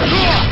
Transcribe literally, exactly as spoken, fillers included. Come on!